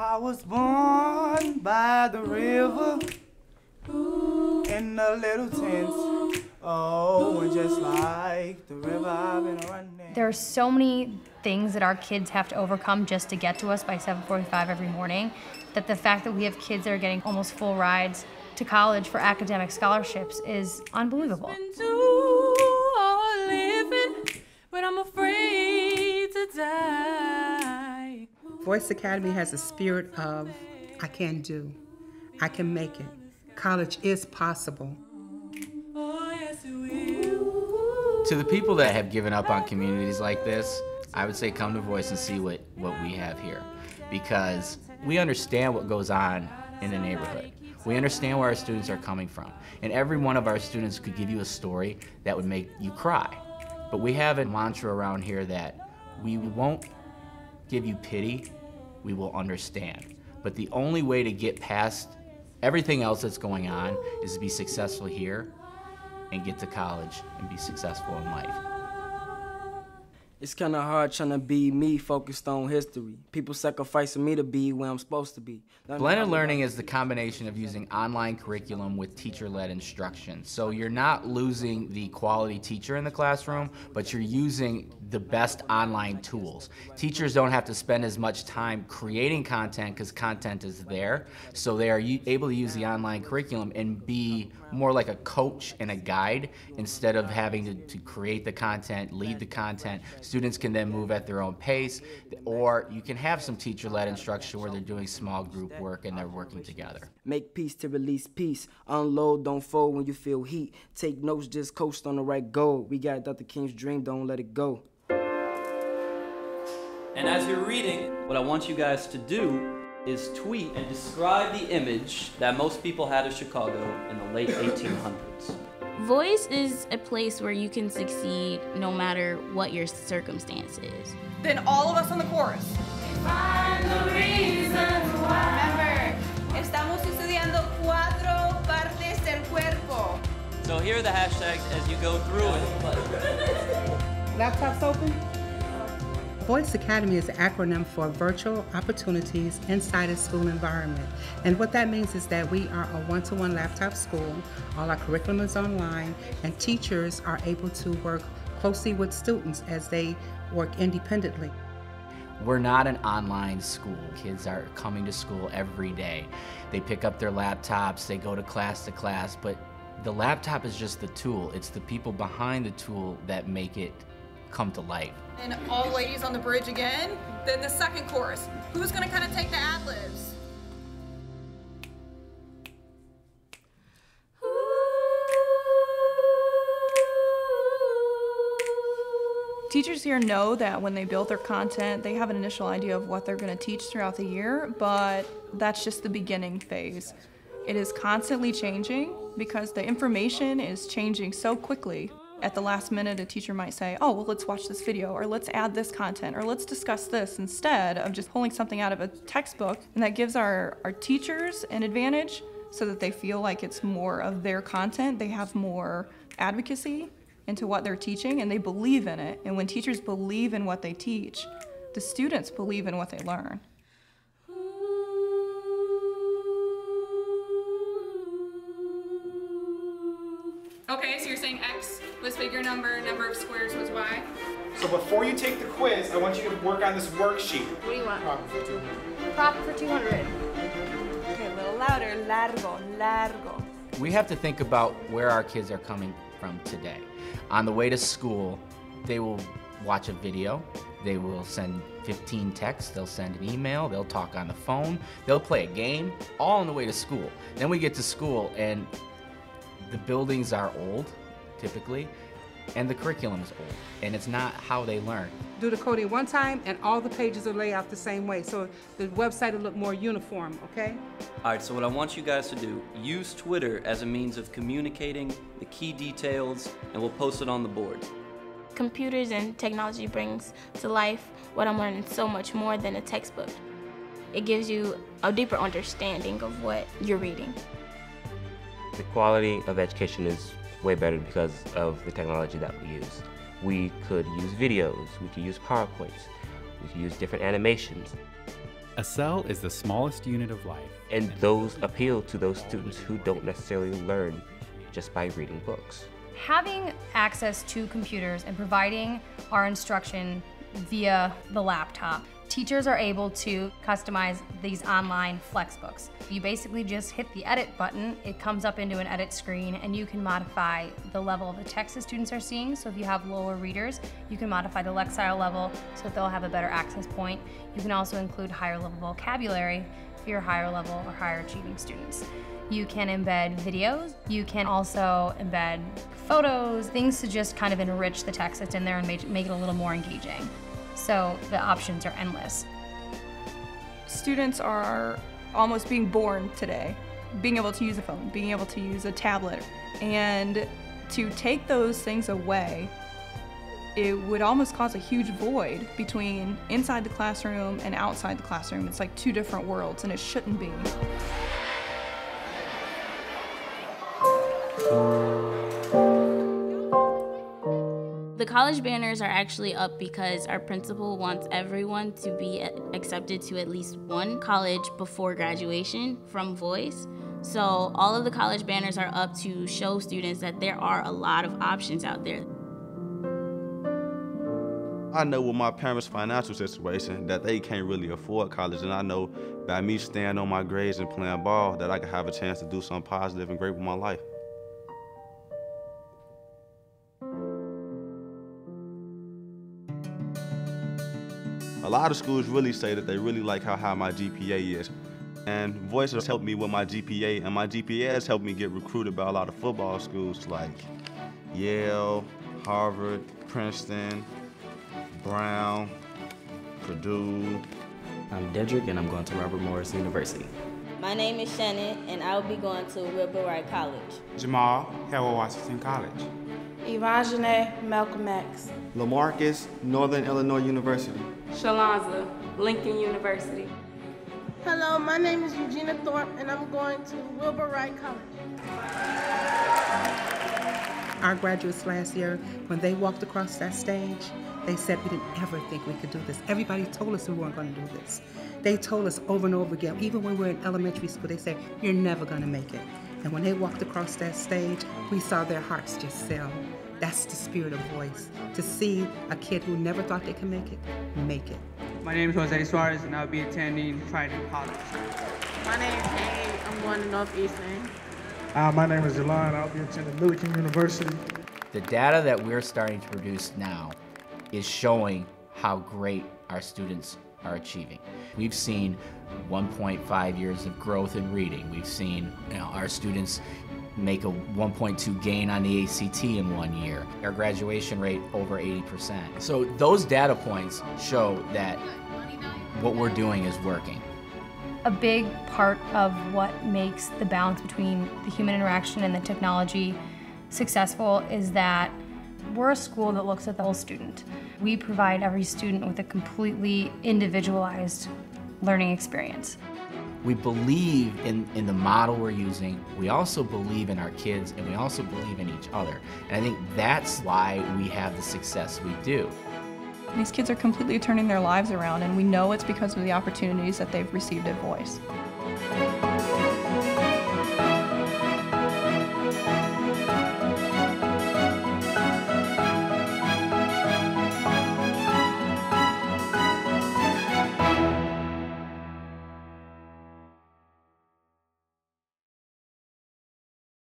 I was born by the river in a little tent. Oh, and just like the river I've been running. There are so many things that our kids have to overcome just to get to us by 7:45 every morning, that the fact that we have kids that are getting almost full rides to college for academic scholarships is unbelievable. VOISE Academy has a spirit of, I can do, I can make it. College is possible. To the people that have given up on communities like this, I would say come to VOISE and see what we have here, because we understand what goes on in the neighborhood. We understand where our students are coming from, and every one of our students could give you a story that would make you cry. But we have a mantra around here that we won't give you pity, we will understand. But the only way to get past everything else that's going on is to be successful here and get to college and be successful in life. It's kind of hard trying to be me focused on history. People sacrificing me to be where I'm supposed to be. Blended learning is the combination of using online curriculum with teacher-led instruction. So you're not losing the quality teacher in the classroom, but you're using the best online tools. Teachers don't have to spend as much time creating content because content is there. So they are able to use the online curriculum and be more like a coach and a guide instead of having to create the content, lead the content. Students can then move at their own pace, or you can have some teacher-led instruction where they're doing small group work and they're working together. Make peace to release peace. Unload, don't fold when you feel heat. Take notes, just coast on the right goal. We got Dr. King's dream, don't let it go. And as you're reading, what I want you guys to do is tweet and describe the image that most people had of Chicago in the late 1800s. VOISE is a place where you can succeed no matter what your circumstance is. Then all of us on the chorus. Find the reason why. Remember, estamos estudiando 4 partes del cuerpo. So here are the hashtags as you go through it. Laptops open? VOISE Academy is an acronym for Virtual Opportunities Inside a School Environment. And what that means is that we are a one-to-one laptop school, all our curriculum is online, and teachers are able to work closely with students as they work independently. We're not an online school. Kids are coming to school every day. They pick up their laptops, they go to class, but the laptop is just the tool. It's the people behind the tool that make it come to life. And all ladies on the bridge again. Then the second chorus. Who's gonna kind of take the ad-libs? Teachers here know that when they build their content, they have an initial idea of what they're gonna teach throughout the year, but that's just the beginning phase. It is constantly changing because the information is changing so quickly. At the last minute, a teacher might say, oh, well, let's watch this video, or let's add this content, or let's discuss this, instead of just pulling something out of a textbook. And that gives our teachers an advantage so that they feel like it's more of their content. They have more advocacy into what they're teaching, and they believe in it. And when teachers believe in what they teach, the students believe in what they learn. Okay, so you're saying X was bigger number of squares was Y. So before you take the quiz, I want you to work on this worksheet. What do you want? Prop for 200. Prop for 200. Okay, a little louder. Largo, largo. We have to think about where our kids are coming from today. On the way to school, they will watch a video. They will send 15 texts, they'll send an email, they'll talk on the phone, they'll play a game, all on the way to school. Then we get to school and the buildings are old, typically, and the curriculum is old, and it's not how they learn. Do the coding one time, and all the pages are laid out the same way, so the website will look more uniform, okay? All right, so what I want you guys to do, use Twitter as a means of communicating the key details, and we'll post it on the board. Computers and technology brings to life what I'm learning so much more than a textbook. It gives you a deeper understanding of what you're reading. The quality of education is way better because of the technology that we use. We could use videos, we could use PowerPoints, we could use different animations. A cell is the smallest unit of life. And those appeal to those students who don't necessarily learn just by reading books. Having access to computers and providing our instruction via the laptop, teachers are able to customize these online flexbooks. You basically just hit the edit button, it comes up into an edit screen, and you can modify the level of the text the students are seeing. So if you have lower readers, you can modify the Lexile level so that they'll have a better access point. You can also include higher level vocabulary for your higher level or higher achieving students. You can embed videos, you can also embed photos, things to just kind of enrich the text that's in there and make it a little more engaging. So the options are endless. Students are almost being born today, being able to use a phone, being able to use a tablet, and to take those things away, it would almost cause a huge void between inside the classroom and outside the classroom. It's like two different worlds, and it shouldn't be. The college banners are actually up because our principal wants everyone to be accepted to at least one college before graduation from VOISE. So all of the college banners are up to show students that there are a lot of options out there. I know with my parents' financial situation that they can't really afford college, and I know by me staying on my grades and playing ball that I could have a chance to do something positive and great with my life. A lot of schools really say that they really like how high my GPA is. And VOISE has helped me with my GPA, and my GPA has helped me get recruited by a lot of football schools like Yale, Harvard, Princeton, Brown, Purdue. I'm Dedrick, and I'm going to Robert Morris University. My name is Shannon, and I'll be going to Wilbur Wright College. Jamal, Harold Washington College. Evangene, Malcolm X. LaMarcus, Northern Illinois University. Shalanza, Lincoln University. Hello, my name is Eugenia Thorpe, and I'm going to Wilbur Wright College. Our graduates last year, when they walked across that stage, they said we didn't ever think we could do this. Everybody told us we weren't going to do this. They told us over and over again, even when we were in elementary school, they said, you're never going to make it. And when they walked across that stage, we saw their hearts just sell. That's the spirit of VOISE, to see a kid who never thought they could make it, make it. My name is Jose Suarez, and I'll be attending Trident College. My name is Kay. I'm going to Northeastern. My name is Yolande. I'll be attending Millikan University. The data that we're starting to produce now is showing how great our students are achieving. We've seen 1.5 years of growth in reading. We've seen our students make a 1.2 gain on the ACT in 1 year. Our graduation rate over 80%. So those data points show that what we're doing is working. A big part of what makes the balance between the human interaction and the technology successful is that we're a school that looks at the whole student. We provide every student with a completely individualized learning experience. We believe in the model we're using. We also believe in our kids, and we also believe in each other. And I think that's why we have the success we do. These kids are completely turning their lives around, and we know it's because of the opportunities that they've received at VOISE.